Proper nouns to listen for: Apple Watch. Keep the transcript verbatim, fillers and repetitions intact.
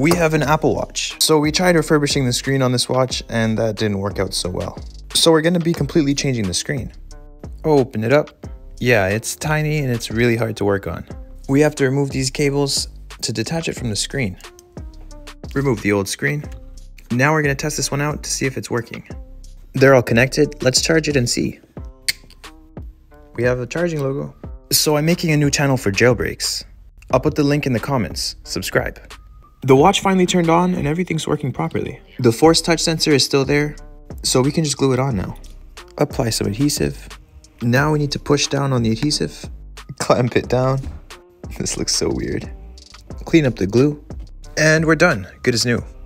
we have an Apple Watch. So we tried refurbishing the screen on this watch and that didn't work out so well. So we're gonna be completely changing the screen. Open it up. Yeah, it's tiny and it's really hard to work on. We have to remove these cables to detach it from the screen. Remove the old screen. Now we're gonna test this one out to see if it's working. They're all connected. Let's charge it and see. We have a charging logo. So I'm making a new channel for jailbreaks. I'll put the link in the comments. Subscribe. The watch finally turned on and everything's working properly. The force touch sensor is still there, so we can just glue it on now. Apply some adhesive. Now we need to push down on the adhesive. Clamp it down. This looks so weird. Clean up the glue. And we're done. Good as new.